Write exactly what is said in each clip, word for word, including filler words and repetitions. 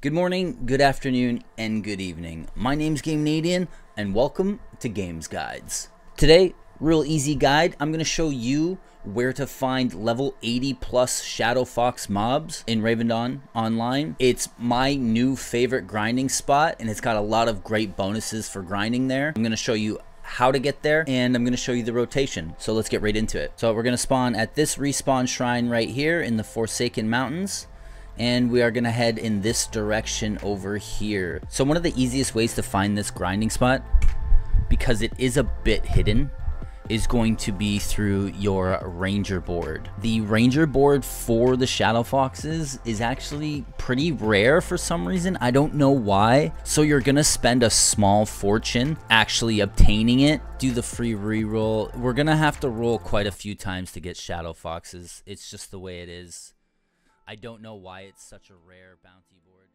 Good morning, good afternoon, and good evening. My name's GameNadian, and welcome to Games Guides. Today, real easy guide, I'm going to show you where to find level eighty plus Shadow Fox mobs in Ravendawn Online. It's my new favorite grinding spot, and it's got a lot of great bonuses for grinding there. I'm going to show you how to get there, and I'm going to show you the rotation. So let's get right into it. So we're going to spawn at this respawn shrine right here in the Forsaken Mountains. And we are gonna head in this direction over here. So one of the easiest ways to find this grinding spot, because it is a bit hidden, is going to be through your ranger board. The ranger board for the Shadow Foxes is actually pretty rare for some reason. I don't know why. So you're gonna spend a small fortune actually obtaining it. Do the free reroll. We're gonna have to roll quite a few times to get Shadow Foxes. It's just the way it is. I don't know why it's such a rare bounty board.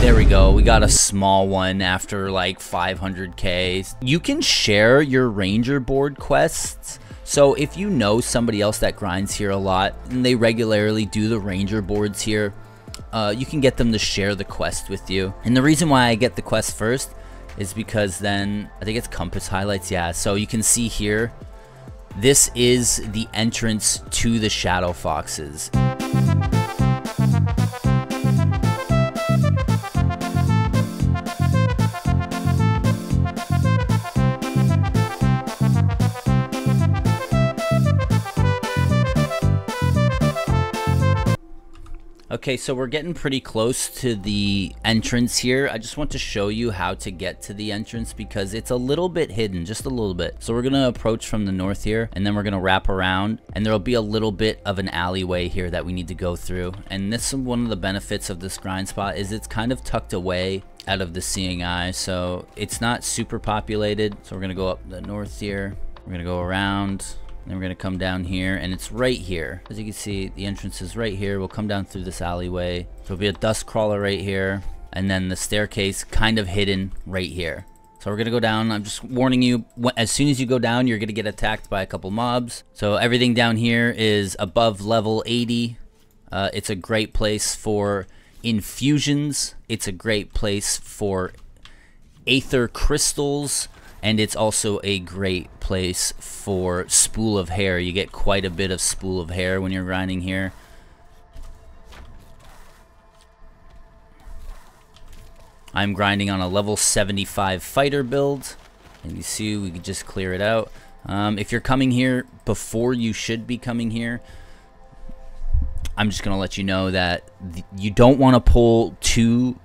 There we go, we got a small one after like five hundred K. You can share your ranger board quests. So if you know somebody else that grinds here a lot, and they regularly do the ranger boards here, uh, you can get them to share the quest with you. And the reason why I get the quest first is because then, I think it's compass highlights, yeah. So you can see here, this is the entrance to the Shadow Foxes. Okay, so we're getting pretty close to the entrance here. I just want to show you how to get to the entrance because it's a little bit hidden, just a little bit. So we're gonna approach from the north here, and then we're gonna wrap around, and there'll be a little bit of an alleyway here that we need to go through. And this is one of the benefits of this grind spot, is it's kind of tucked away out of the seeing eye, so it's not super populated. So we're gonna go up the north here, we're gonna go around, then we're gonna come down here, and it's right here. As you can see, the entrance is right here. We'll come down through this alleyway. There'll be a dust crawler right here, and then the staircase kind of hidden right here. So we're gonna go down. I'm just warning you, as soon as you go down, you're gonna get attacked by a couple mobs. So everything down here is above level eighty. Uh, it's a great place for infusions. It's a great place for aether crystals. And it's also a great place for spool of hair. You get quite a bit of spool of hair when you're grinding here. I'm grinding on a level seventy-five fighter build. And you see, we can just clear it out. Um, if you're coming here before you should be coming here, I'm just gonna let you know that you don't wanna pull two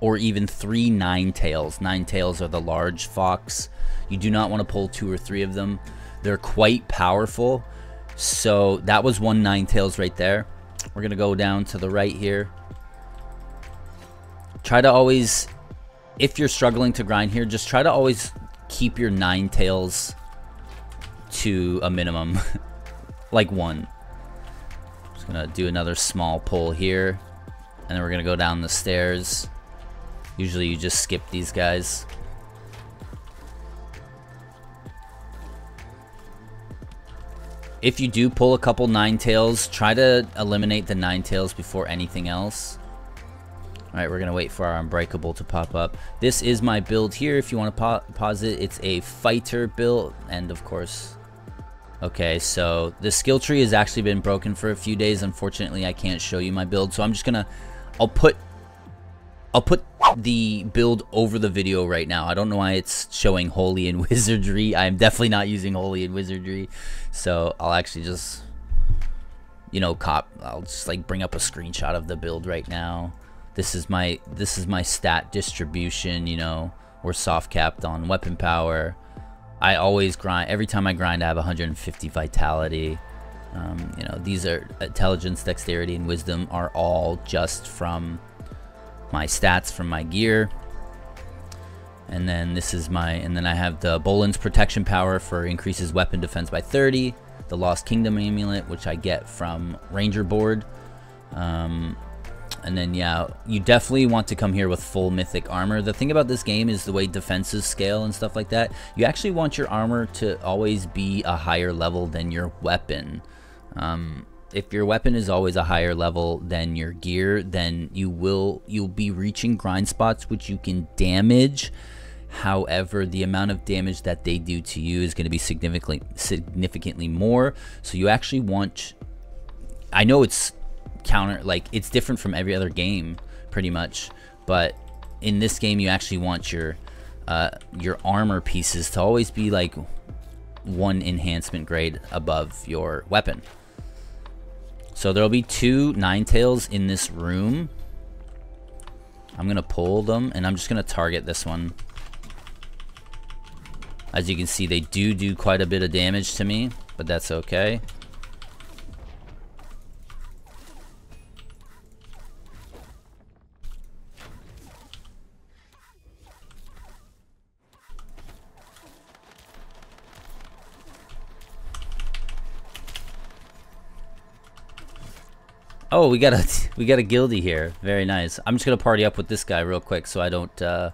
or even three nine-tails. Nine-tails are the large fox. You do not want to pull two or three of them. They're quite powerful. So that was one nine-tails right there. We're going to go down to the right here. Try to always, if you're struggling to grind here, just try to always keep your nine-tails to a minimum, like one. Just going to do another small pull here. And then we're going to go down the stairs. Usually you just skip these guys. If you do pull a couple nine-tails, try to eliminate the nine-tails before anything else. All right, we're gonna wait for our unbreakable to pop up. This is my build here. If you wanna pa pause it, it's a fighter build, and of course, okay, so the skill tree has actually been broken for a few days. Unfortunately, I can't show you my build, so I'm just gonna, I'll put, I'll put the build over the video right now. I don't know why it's showing Holy and Wizardry. I'm definitely not using Holy and Wizardry. So I'll actually just, you know, cop. I'll just like bring up a screenshot of the build right now. this is my this is my stat distribution, you know, we're soft capped on weapon power. I always grind, every time I grind I have one hundred fifty vitality. Um, you know, these are intelligence, dexterity, and wisdom are all just from my stats from my gear. And then this is my, and then I have the Boland's protection power for increases weapon defense by thirty, the Lost Kingdom amulet, which I get from Ranger board. Um, and then yeah, you definitely want to come here with full mythic armor. The thing about this game is the way defenses scale and stuff like that, you actually want your armor to always be a higher level than your weapon. Um, if your weapon is always a higher level than your gear, then you will you'll be reaching grind spots which you can damage. However, the amount of damage that they do to you is going to be significantly significantly more. So you actually want, I know it's counter, like it's different from every other game pretty much, but in this game you actually want your uh your armor pieces to always be like one enhancement grade above your weapon. So there'll be two Nine-tails in this room. I'm gonna pull them and I'm just gonna target this one. As you can see, they do do quite a bit of damage to me, but that's okay. Oh, we got a we got a guildie here. Very nice. I'm just gonna party up with this guy real quick so I don't uh,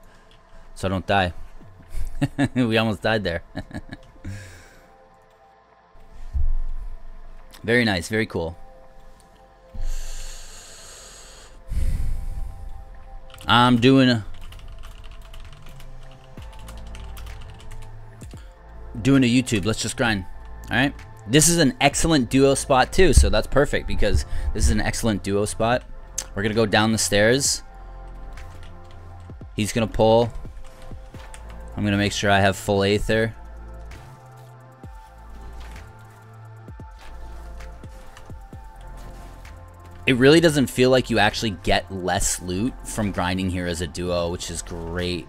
so I don't die. We almost died there. Very nice. Very cool. I'm doing a doing a YouTube. Let's just grind. All right. This is an excellent duo spot too, so that's perfect because this is an excellent duo spot. We're gonna go down the stairs. He's gonna pull. I'm gonna make sure I have full aether. It really doesn't feel like you actually get less loot from grinding here as a duo, which is great.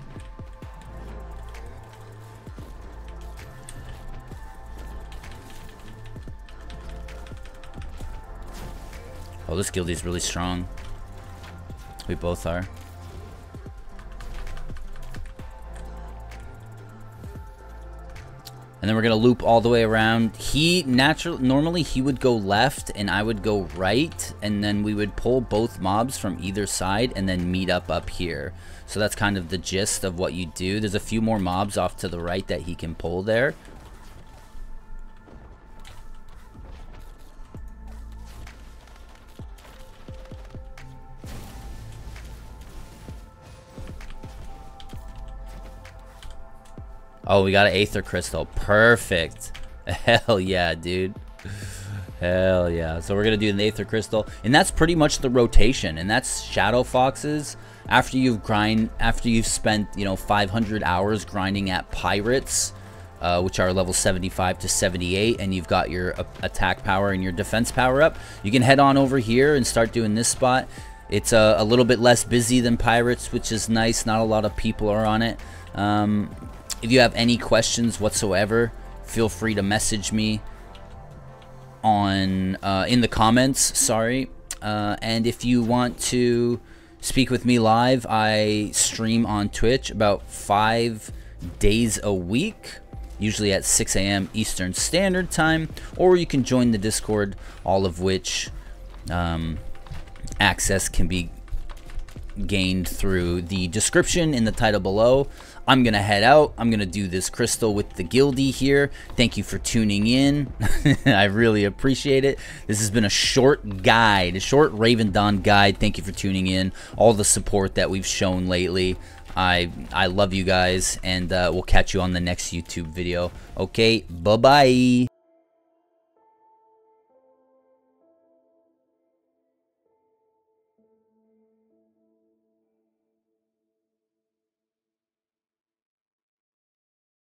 Oh, this guildie is really strong. We both are. And then we're gonna loop all the way around. He natural normally he would go left and I would go right, and then we would pull both mobs from either side and then meet up up here. So that's kind of the gist of what you do. There's a few more mobs off to the right that he can pull there. Oh, we got an Aether Crystal. Perfect. Hell yeah, dude. Hell yeah. So we're going to do an Aether Crystal. And that's pretty much the rotation. And that's Shadow Foxes. After you've, grind, after you've spent, you know, five hundred hours grinding at Pirates, uh, which are level seventy-five to seventy-eight, and you've got your uh, attack power and your defense power up, you can head on over here and start doing this spot. It's uh, a little bit less busy than Pirates, which is nice. Not a lot of people are on it. Um... If you have any questions whatsoever, feel free to message me on uh, in the comments. Sorry, uh, and if you want to speak with me live, I stream on Twitch about five days a week, usually at six A M Eastern Standard Time, or you can join the Discord. All of which um, access can be gained through the description in the title below. I'm gonna head out. I'm gonna do this crystal with the guildie here. Thank you for tuning in. I really appreciate it. This has been a short guide, a short Ravendawn guide. Thank you for tuning in, all the support that we've shown lately. I I love you guys, and uh, we'll catch you on the next YouTube video. Okay, bye bye.